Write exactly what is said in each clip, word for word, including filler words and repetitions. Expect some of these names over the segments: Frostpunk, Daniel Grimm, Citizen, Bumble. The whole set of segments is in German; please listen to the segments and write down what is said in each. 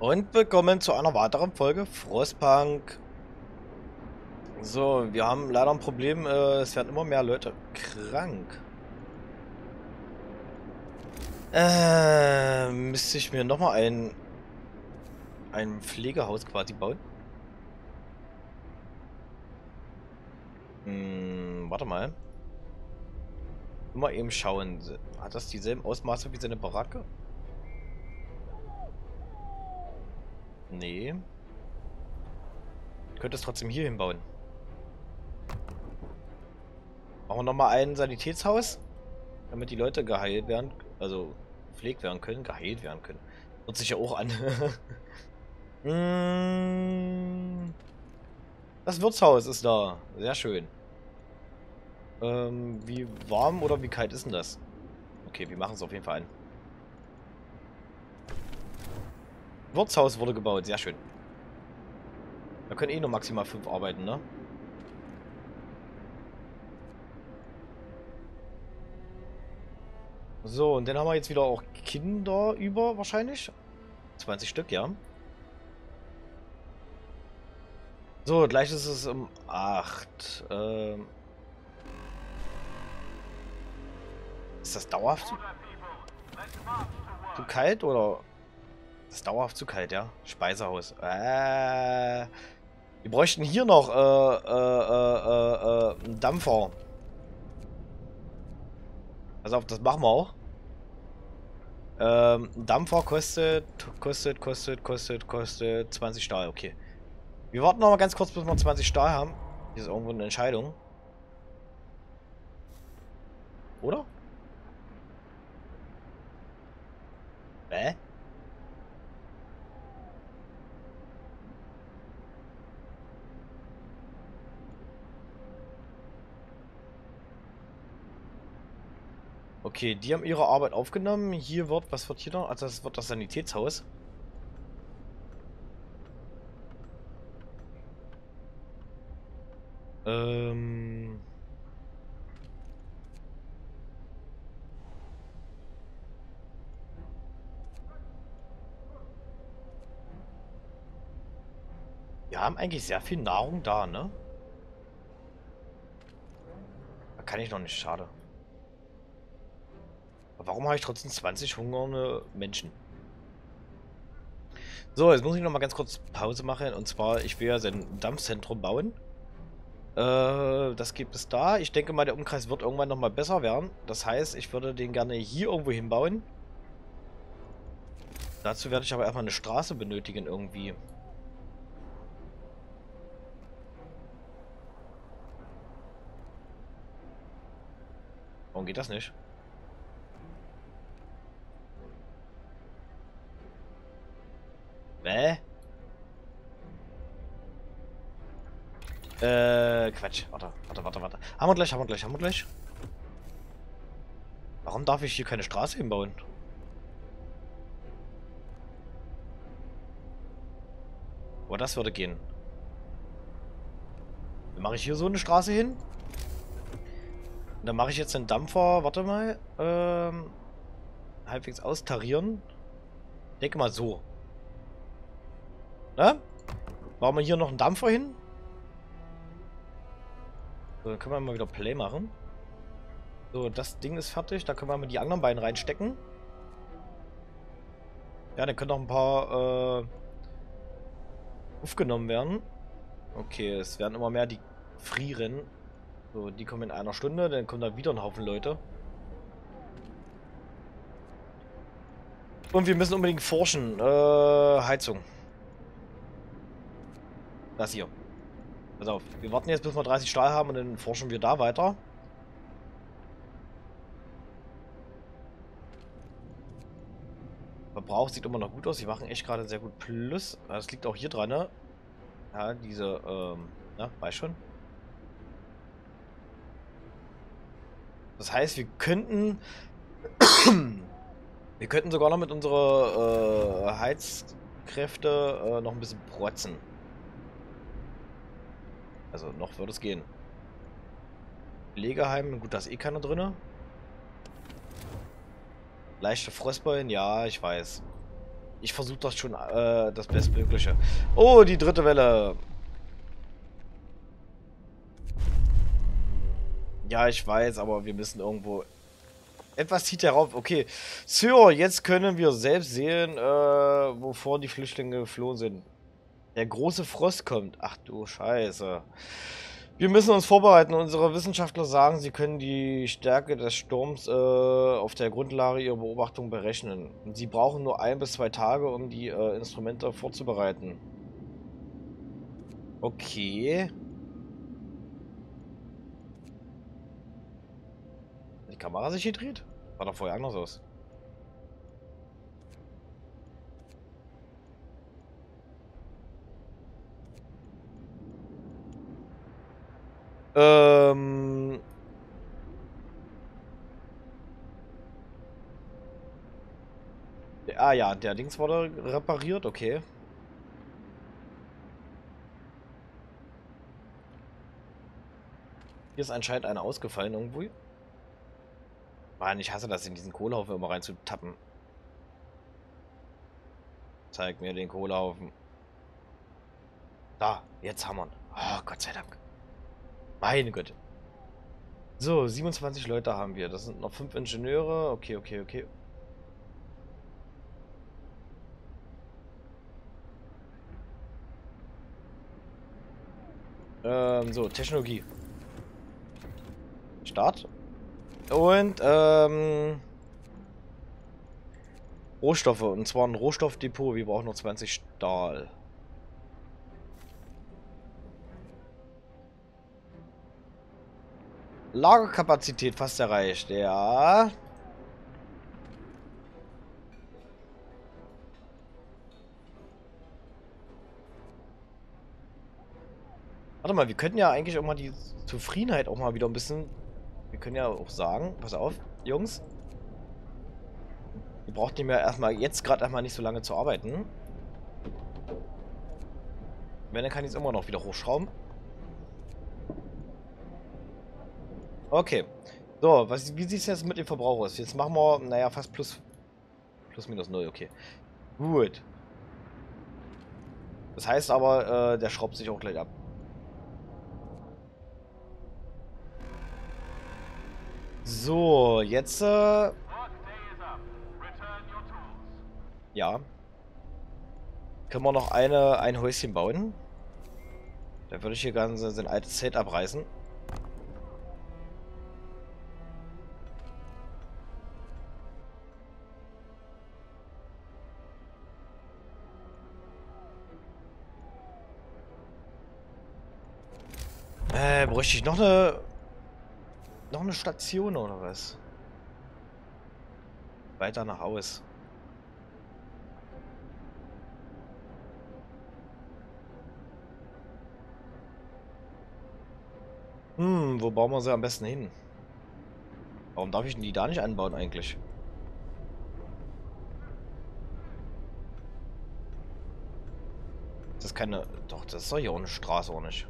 Und willkommen zu einer weiteren Folge Frostpunk. So, wir haben leider ein Problem, äh, es werden immer mehr Leute krank. Äh, müsste ich mir nochmal ein, ein Pflegehaus quasi bauen? Hm, warte mal. Immer eben schauen. Hat das dieselben Ausmaße wie seine Baracke? Nee. Ich könnte es trotzdem hier hinbauen. Machen wir nochmal ein Sanitätshaus, damit die Leute geheilt werden, also gepflegt werden können, geheilt werden können. Hört sich ja auch an. Das Wirtshaus ist da. Sehr schön. Ähm, wie warm oder wie kalt ist denn das? Okay, wir machen es auf jeden Fall an. Wirtshaus wurde gebaut, sehr schön. Da können eh nur maximal fünf arbeiten, ne? So, und dann haben wir jetzt wieder auch Kinder über, wahrscheinlich. zwanzig Stück, ja. So, gleich ist es um acht. Ähm Ist das dauerhaft? Zu kalt oder... Das ist dauerhaft zu kalt, ja. Speisehaus. Äh, wir bräuchten hier noch äh, äh, äh, äh, einen Dampfer. Pass auf, das machen wir auch. Ähm, ein Dampfer kostet, kostet, kostet, kostet, kostet zwanzig Stahl. Okay. Wir warten noch mal ganz kurz, bis wir zwanzig Stahl haben. Hier ist irgendwo eine Entscheidung. Oder? Hä? Äh? Okay, die haben ihre Arbeit aufgenommen. Hier wird, was wird hier noch? Also das wird das Sanitätshaus. Ähm... Wir haben eigentlich sehr viel Nahrung da, ne? Da kann ich noch nicht, schade. Warum habe ich trotzdem zwanzig hungernde Menschen? So, jetzt muss ich noch mal ganz kurz Pause machen. Und zwar, ich will ja sein Dampfzentrum bauen. Äh, das gibt es da. Ich denke mal, der Umkreis wird irgendwann noch mal besser werden. Das heißt, ich würde den gerne hier irgendwo hinbauen. Dazu werde ich aber erstmal eine Straße benötigen irgendwie. Warum geht das nicht? Äh? Äh, Quatsch. Warte, warte, warte, warte. Haben wir gleich, haben wir gleich, haben wir gleich. Warum darf ich hier keine Straße hinbauen? Oh, das würde gehen. Dann mache ich hier so eine Straße hin. Und dann mache ich jetzt den Dampfer, warte mal, ähm, halbwegs austarieren. Ich denke mal so. Ne? Machen wir hier noch einen Dampfer hin? So, dann können wir mal wieder Play machen. So, das Ding ist fertig. Da können wir mal die anderen beiden reinstecken. Ja, dann können noch ein paar äh, aufgenommen werden. Okay, es werden immer mehr, die frieren. So, die kommen in einer Stunde. Dann kommen da wieder ein Haufen Leute. Und wir müssen unbedingt forschen. Äh, Heizung. Das hier. Pass auf. Wir warten jetzt, bis wir dreißig Stahl haben und dann forschen wir da weiter. Verbrauch sieht immer noch gut aus. Die machen echt gerade sehr gut Plus. Das liegt auch hier dran, ne? Ja, diese, ähm, na, weiß schon. Das heißt, wir könnten... wir könnten sogar noch mit unseren äh, Heizkräfte äh, noch ein bisschen protzen. Also, noch würde es gehen. Pflegeheim, gut, da ist eh keiner drin. Leichte Frostbeulen, ja, ich weiß. Ich versuche das schon, äh, das Bestmögliche. Oh, die dritte Welle. Ja, ich weiß, aber wir müssen irgendwo... Etwas zieht darauf. Okay. So, jetzt können wir selbst sehen, äh, wovor die Flüchtlinge geflohen sind. Der große Frost kommt. Ach du Scheiße. Wir müssen uns vorbereiten. Unsere Wissenschaftler sagen, sie können die Stärke des Sturms äh, auf der Grundlage ihrer Beobachtung berechnen. Sie brauchen nur ein bis zwei Tage, um die äh, Instrumente vorzubereiten. Okay. Die Kamera sich hier dreht? War doch vorher anders aus. Ähm. Ah ja, der Dings wurde repariert, okay. Hier ist anscheinend einer ausgefallen irgendwo. Mann, ich hasse das, in diesen Kohlehaufen immer reinzutappen. Zeig mir den Kohlehaufen. Da, jetzt hammern. Oh, Gott sei Dank. Meine Güte. So, siebenundzwanzig Leute haben wir. Das sind noch fünf Ingenieure. Okay, okay, okay. Ähm, so, Technologie. Start. Und, ähm... Rohstoffe. Und zwar ein Rohstoffdepot. Wir brauchen noch zwanzig Stahl. Lagerkapazität fast erreicht, ja. Warte mal, wir könnten ja eigentlich auch mal die Zufriedenheit auch mal wieder ein bisschen... Wir können ja auch sagen, pass auf, Jungs. Ihr braucht nämlich ja erstmal jetzt gerade erstmal nicht so lange zu arbeiten. Wenn, dann kann ich es immer noch wieder hochschrauben. Okay. So, was, wie sieht es jetzt mit dem Verbrauch aus? Jetzt machen wir, naja, fast plus, plus minus null, okay. Gut. Das heißt aber, äh, der schraubt sich auch gleich ab. So, jetzt, äh... ja. Können wir noch eine, ein Häuschen bauen? Da würde ich hier ganz sein altes Zelt abreißen. Äh, bräuchte ich noch eine... noch eine Station oder was? Weiter nach Haus. Hm, wo bauen wir sie am besten hin? Warum darf ich denn die da nicht anbauen eigentlich? Das ist keine... Doch, das ist doch hier auch eine Straße, oder nicht?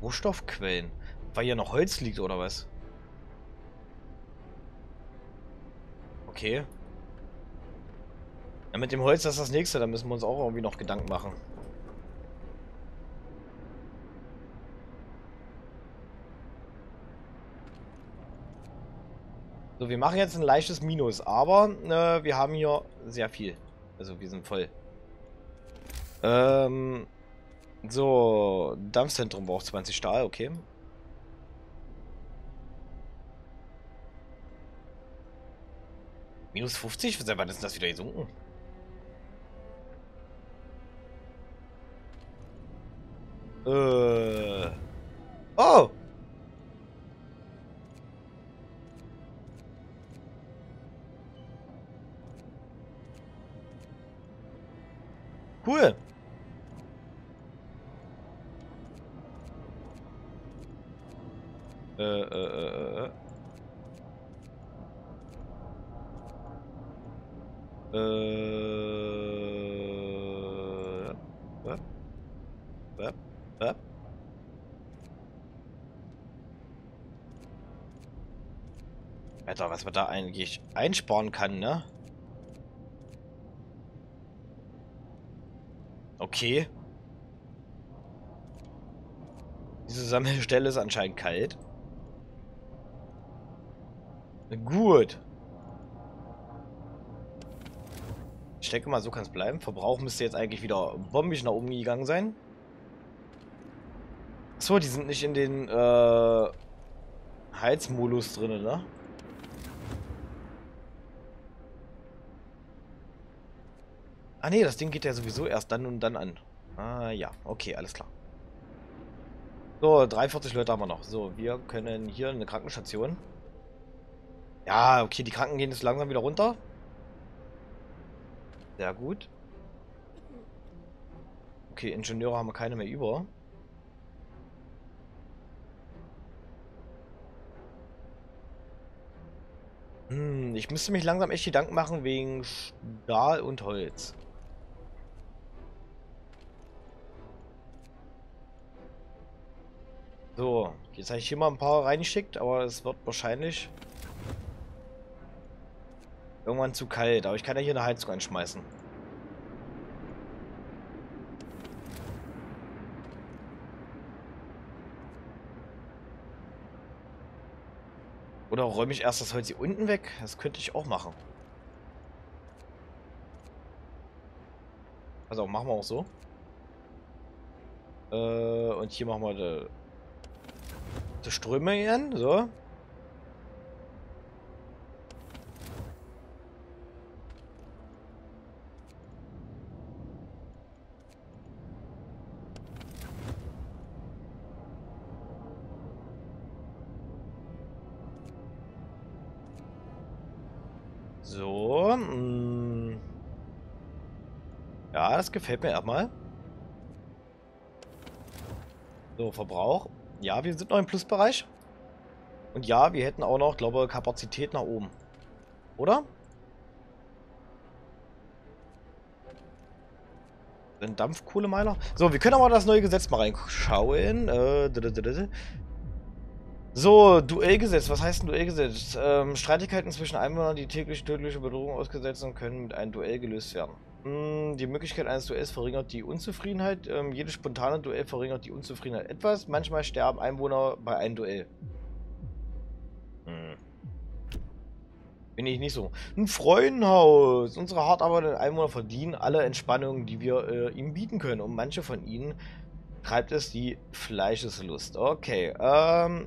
Rohstoffquellen. Weil hier noch Holz liegt, oder was? Okay. Ja, mit dem Holz, das ist das nächste. Da müssen wir uns auch irgendwie noch Gedanken machen. So, wir machen jetzt ein leichtes Minus. Aber äh, wir haben hier sehr viel. Also, wir sind voll. Ähm... So, Dampfzentrum braucht zwanzig Stahl, okay. Minus fünfzig? Seit wann ist das wieder gesunken? Äh. Oh! Cool! Äh, äh, äh, äh. Äh. Äh. Äh. Äh. Alter, was man da eigentlich einsparen kann, ne? Okay. Diese Sammelstelle ist anscheinend kalt. Gut. Ich denke mal, so kann es bleiben. Verbrauch müsste jetzt eigentlich wieder bombig nach oben gegangen sein. Achso, die sind nicht in den äh, Heizmodus drin, ne? Ah ne, das Ding geht ja sowieso erst dann und dann an. Ah ja, okay, alles klar. So, dreiundvierzig Leute haben wir noch. So, wir können hier eine Krankenstation. Ja, okay, die Kranken gehen jetzt langsam wieder runter. Sehr gut. Okay, Ingenieure haben wir keine mehr über. Hm, ich müsste mich langsam echt Gedanken machen wegen Stahl und Holz. So, jetzt habe ich hier mal ein paar reingeschickt, aber es wird wahrscheinlich irgendwann zu kalt. Aber ich kann ja hier eine Heizung anschmeißen. Oder räume ich erst das Holz hier unten weg? Das könnte ich auch machen. Also machen wir auch so. Äh, und hier machen wir die Die Ströme hin, so. So. Mh. Ja, das gefällt mir erstmal. So, Verbrauch. Ja, wir sind noch im Plusbereich. Und ja, wir hätten auch noch, glaube ich, Kapazität nach oben. Oder? Ein Dampfkohlemeiler. So, wir können aber das neue Gesetz mal reinschauen. Äh, so, Duellgesetz. Was heißt ein Duellgesetz? Ähm, Streitigkeiten zwischen Einwohnern, die täglich tödliche Bedrohung ausgesetzt sind, können mit einem Duell gelöst werden. Die Möglichkeit eines Duells verringert die Unzufriedenheit. Ähm, jedes spontane Duell verringert die Unzufriedenheit etwas. Manchmal sterben Einwohner bei einem Duell. Hm. Bin ich nicht so. Ein Freundenhaus. Unsere hart arbeitenden Einwohner verdienen alle Entspannung, die wir äh, ihnen bieten können. Und manche von ihnen treibt es die Fleischeslust. Okay. Ähm,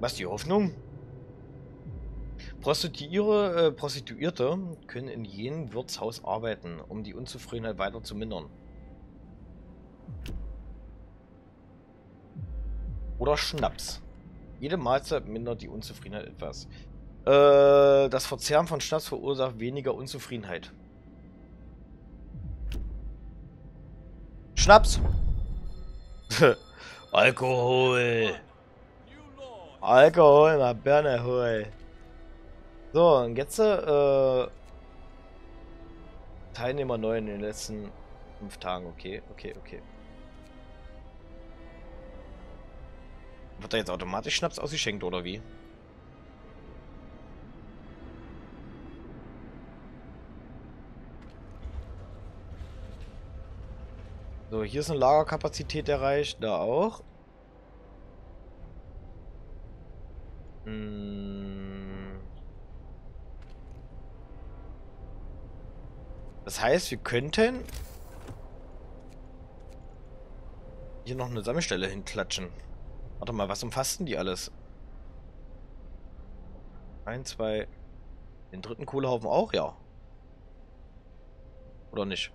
was die Hoffnung? Prostituiere, äh, Prostituierte können in jedem Wirtshaus arbeiten, um die Unzufriedenheit weiter zu mindern. Oder Schnaps. Jede Mahlzeit mindert die Unzufriedenheit etwas. Äh, das Verzehren von Schnaps verursacht weniger Unzufriedenheit. Schnaps! Alkohol! Alkohol, na Bernehoy! So, und jetzt äh, Teilnehmer neu in den letzten fünf Tagen. Okay, okay, okay. Wird da jetzt automatisch Schnaps ausgeschenkt oder wie? So, hier ist eine Lagerkapazität erreicht, da auch. Hm. Das heißt, wir könnten hier noch eine Sammelstelle hinklatschen. Warte mal, was umfassten die alles? Ein, zwei, den dritten Kohlehaufen auch, ja. Oder nicht?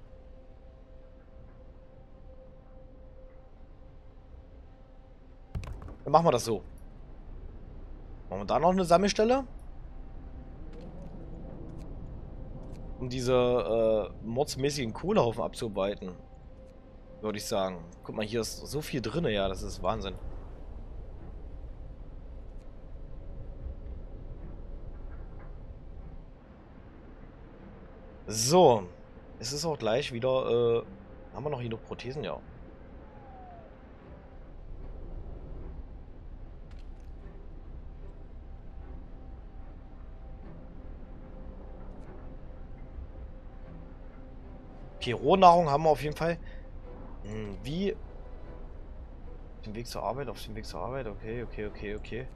Dann machen wir das so. Machen wir da noch eine Sammelstelle? Um diese äh, mordsmäßigen Kohlehaufen abzuarbeiten, würde ich sagen. Guck mal, hier ist so viel drin, ja, das ist Wahnsinn. So, es ist auch gleich wieder, äh, haben wir noch hier noch Prothesen, ja. Okay, Rohnahrung haben wir auf jeden Fall. Hm, wie? Auf dem Weg zur Arbeit, auf dem Weg zur Arbeit. Okay, okay, okay, okay.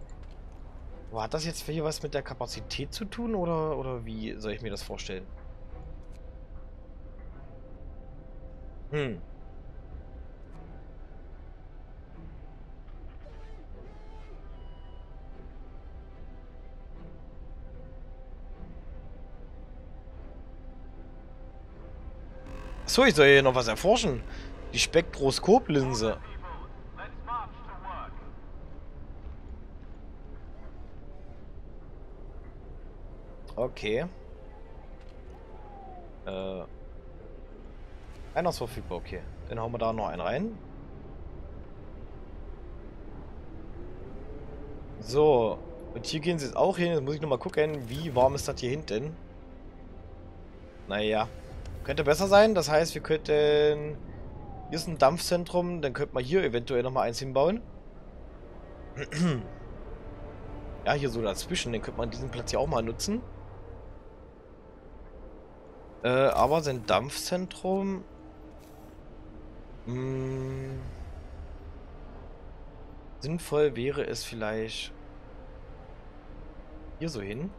Boah, hat das jetzt hier was mit der Kapazität zu tun oder, oder wie soll ich mir das vorstellen? Hm. Achso, ich soll hier noch was erforschen. Die Spektroskoplinse. Okay. Äh. Einer ist verfügbar, okay. Dann hauen wir da noch einen rein. So. Und hier gehen sie jetzt auch hin. Jetzt muss ich nochmal gucken, wie warm ist das hier hinten. Naja. Könnte besser sein, das heißt, wir könnten... Hier ist ein Dampfzentrum, dann könnte man hier eventuell nochmal eins hinbauen. Ja, hier so dazwischen, dann könnte man diesen Platz hier auch mal nutzen. Äh, aber sein Dampfzentrum... Mh, sinnvoll wäre es vielleicht... Hier so hin.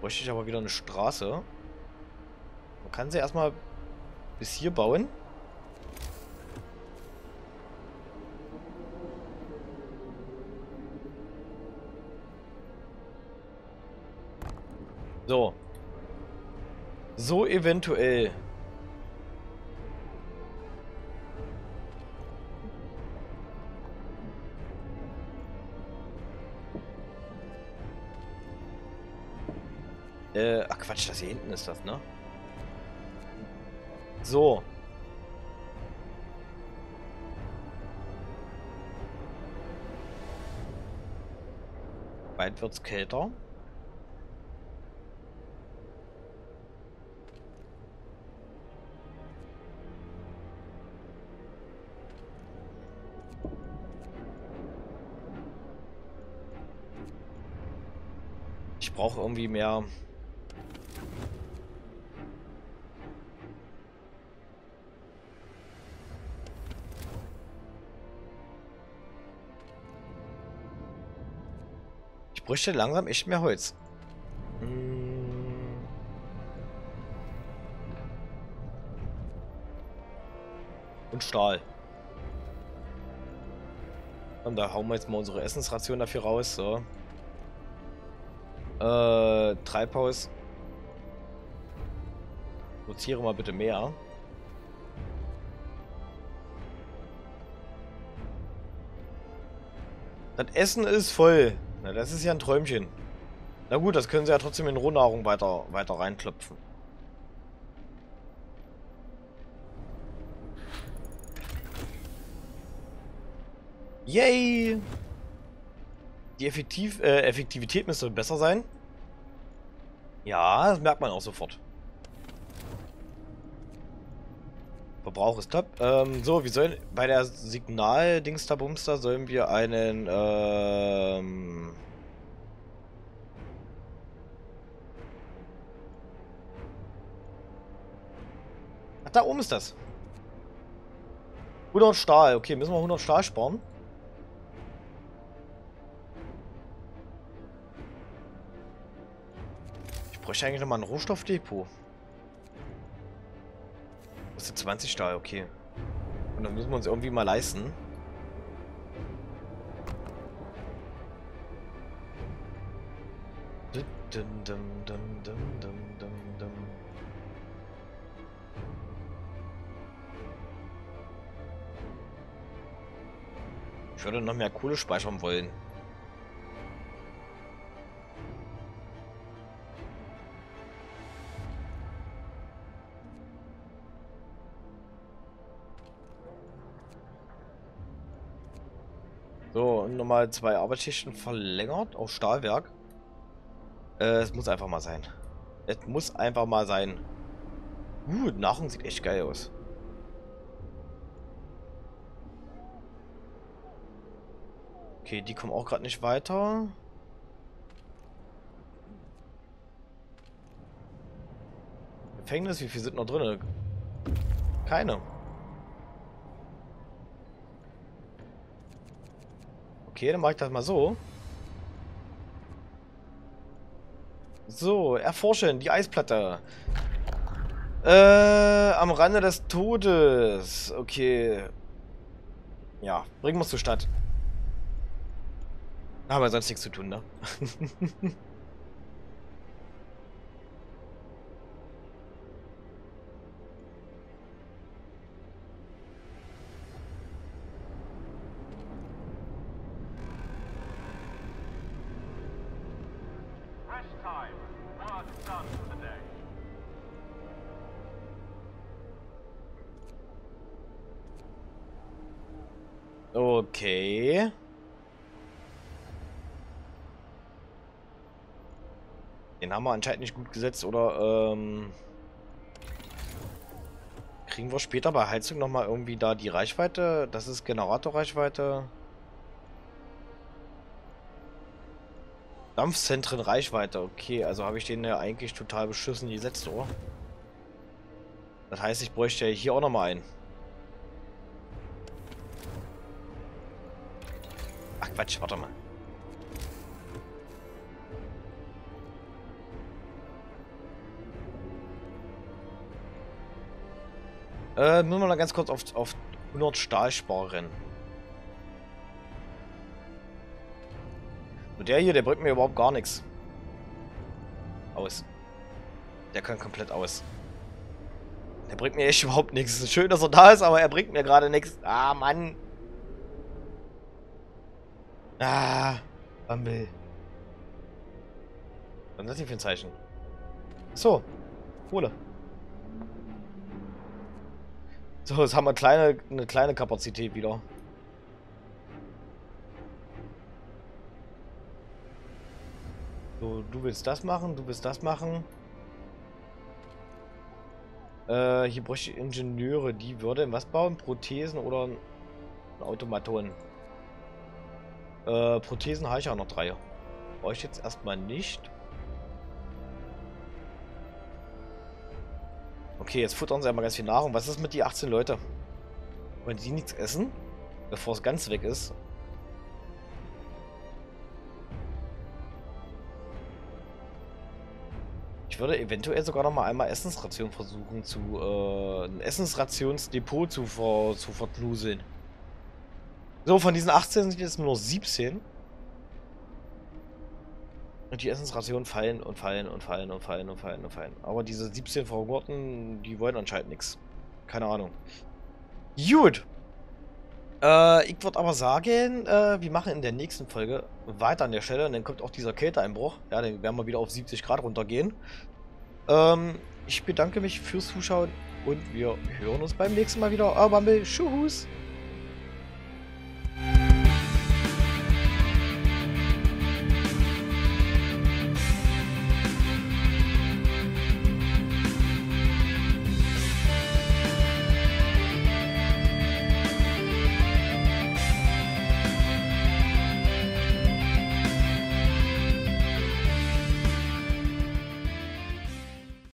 Bräuchte ich aber wieder eine Straße. Man kann sie erstmal bis hier bauen. So. So eventuell. Äh, ach Quatsch, das hier hinten ist das, ne? So. Bald wird's kälter. Ich brauche irgendwie mehr... Ich bräuchte langsam echt mehr Holz. Hm. Und Stahl. Und da hauen wir jetzt mal unsere Essensration dafür raus. So. Äh, Treibhaus. Produziere mal bitte mehr. Das Essen ist voll. Na, das ist ja ein Träumchen. Na gut, das können sie ja trotzdem in Rohnahrung weiter, weiter reinklopfen. Yay! Die Effektiv äh, Effektivität müsste besser sein. Ja, das merkt man auch sofort. Verbrauch ist top. Ähm, so, wir sollen bei der Signal-Dingsterbumster sollen wir einen ähm, ach, da oben ist das. hundert Stahl. Okay, müssen wir hundert Stahl sparen. Ich bräuchte eigentlich nochmal ein Rohstoffdepot. Kostet zwanzig Stahl, okay. Und dann müssen wir uns irgendwie mal leisten. Ich würde noch mehr Kohle speichern wollen. So, und nochmal zwei Arbeitsschichten verlängert auf Stahlwerk. Äh, es muss einfach mal sein. Es muss einfach mal sein. Uh, Nahrung sieht echt geil aus. Okay, die kommen auch gerade nicht weiter. Gefängnis, wie viel sind noch drin? Keine. Okay, dann mache ich das mal so. So, erforschen, die Eisplatte. Äh, am Rande des Todes. Okay. Ja, bringen wir es zur Stadt. Haben wir sonst nichts zu tun, ne? Okay. Den haben wir anscheinend nicht gut gesetzt, oder ähm, kriegen wir später bei Heizung nochmal irgendwie da die Reichweite? Das ist Generatorreichweite. Dampfzentren Reichweite, okay, also habe ich den ja eigentlich total beschissen gesetzt, oder? Das heißt, ich bräuchte ja hier auch nochmal einen. Quatsch, warte mal. Äh, müssen wir mal ganz kurz auf, auf hundert Stahl sparen. Und der hier, der bringt mir überhaupt gar nichts. Aus. Der kann komplett aus. Der bringt mir echt überhaupt nichts. Schön, dass er da ist, aber er bringt mir gerade nichts. Ah, Mann. Ah, Bumble. Was ist das hier für ein Zeichen? So, Kohle. So, jetzt haben wir kleine, eine kleine Kapazität wieder. So, du willst das machen, du willst das machen. Äh, hier bräuchte ich Ingenieure, die würden was bauen? Prothesen oder ein Automaton? Äh, Prothesen habe ich auch noch drei. Brauche ich jetzt erstmal nicht. Okay, jetzt futtern sie einmal ganz viel Nahrung. Was ist mit die achtzehn Leute? Wollen die nichts essen? Bevor es ganz weg ist. Ich würde eventuell sogar noch mal einmal Essensration versuchen zu... Äh, ein Essensrationsdepot zu, ver zu verkluseln. So, von diesen achtzehn sind jetzt nur noch siebzehn. Und die Essensrationen fallen und fallen und fallen und fallen und fallen und fallen. Aber diese siebzehn Verhungerten, die wollen anscheinend nichts. Keine Ahnung. Gut. Äh, ich würde aber sagen, äh, wir machen in der nächsten Folge weiter an der Stelle. Und dann kommt auch dieser Kälteeinbruch. Ja, dann werden wir wieder auf siebzig Grad runtergehen. Ähm, ich bedanke mich fürs Zuschauen. Und wir hören uns beim nächsten Mal wieder. Euer Bumble. Tschüss.